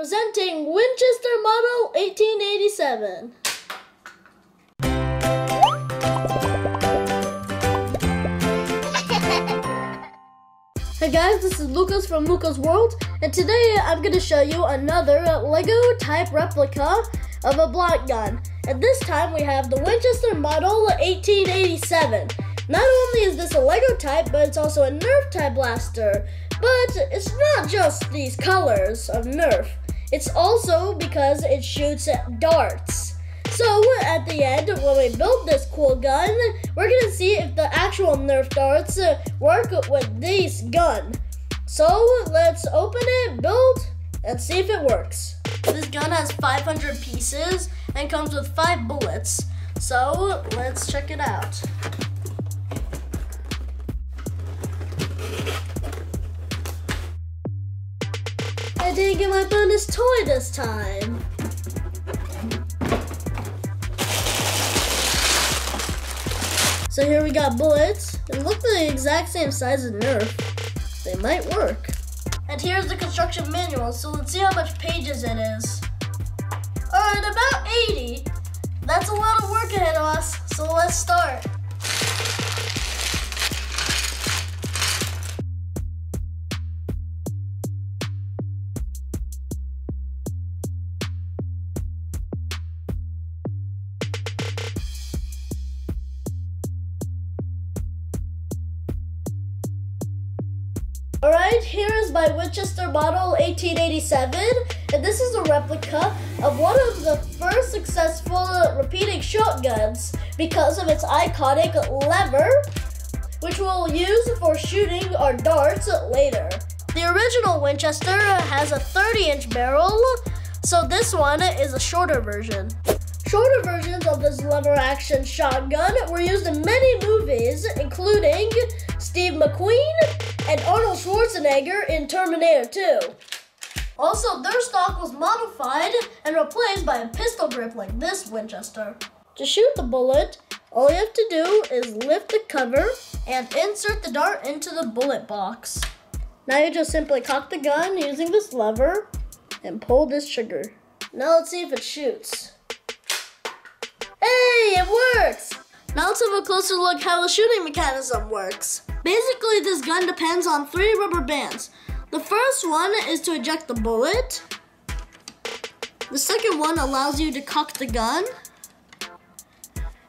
Presenting Winchester Model 1887. Hey guys, this is Lucas from Lucas World, and today I'm going to show you another LEGO type replica of a block gun. And this time we have the Winchester Model 1887. Not only is this a LEGO type, but it's also a NERF type blaster. But it's not just these colors of NERF. It's also because it shoots darts. So at the end, when we build this cool gun, we're gonna see if the actual NERF darts work with this gun. So let's open it, build, and see if it works. This gun has 500 pieces and comes with 5 bullets. So let's check it out. I didn't get my bonus toy this time. So here we got bullets. They look the exact same size as NERF. They might work. And here's the construction manual, so let's see how much pages it is. Alright, about 80. That's a lot of work ahead of us, so let's start. Alright, here is my Winchester Model 1887, and this is a replica of one of the first successful repeating shotguns because of its iconic lever, which we'll use for shooting our darts later. The original Winchester has a 30-inch barrel, so this one is a shorter version. Shorter versions of this lever-action shotgun were used in many movies, including Steve McQueen and Arnold Schwarzenegger in Terminator 2. Also, their stock was modified and replaced by a pistol grip like this Winchester. To shoot the bullet, all you have to do is lift the cover and insert the dart into the bullet box. Now you just simply cock the gun using this lever and pull this trigger. Now let's see if it shoots. Hey, it works! Now let's have a closer look how the shooting mechanism works. Basically, this gun depends on 3 rubber bands. The first one is to eject the bullet. The second one allows you to cock the gun.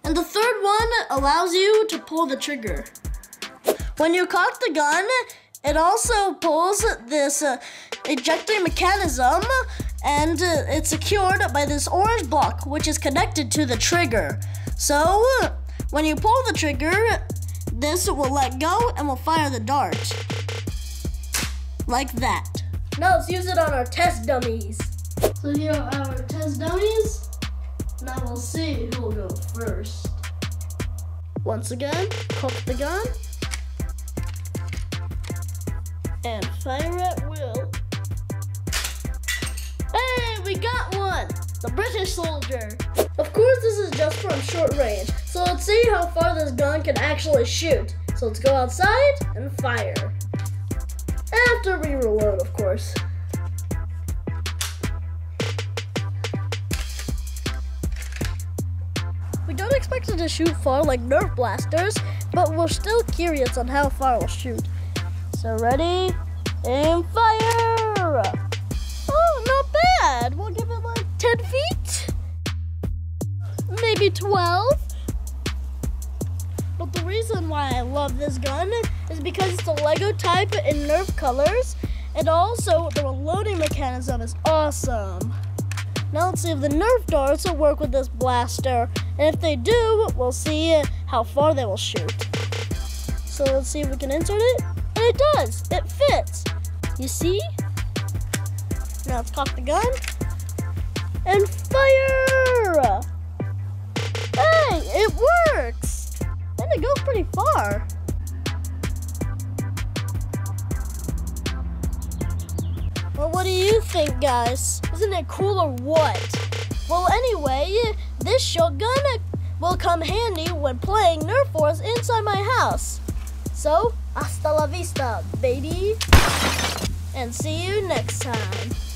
And the third one allows you to pull the trigger. When you cock the gun, it also pulls this ejecting mechanism, and it's secured by this orange block, which is connected to the trigger. So when you pull the trigger, this will let go and will fire the dart. Like that. Now let's use it on our test dummies. So here are our test dummies. Now we'll see who will go first. Once again, cock the gun. And fire at will. Hey, we got one! The British soldier. Of course, this is just from short range. So let's see how far this gun can actually shoot. So let's go outside and fire. After we reload, of course. We don't expect it to shoot far like NERF blasters, but we're still curious on how far we'll shoot. So ready, and fire! Oh, not bad. We'll give it like 10 feet, maybe 12. But the reason why I love this gun is because it's a LEGO type in NERF colors, and also the reloading mechanism is awesome. Now let's see if the NERF darts will work with this blaster, and if they do, we'll see how far they will shoot. So let's see if we can insert it, and it does, it fits. You see? Now let's cock the gun, and fire! Hey, it works! It goes pretty far. Well, what do you think, guys? Isn't it cool or what? Well, anyway, this shotgun will come handy when playing NERF Wars inside my house. So, hasta la vista, baby. And see you next time.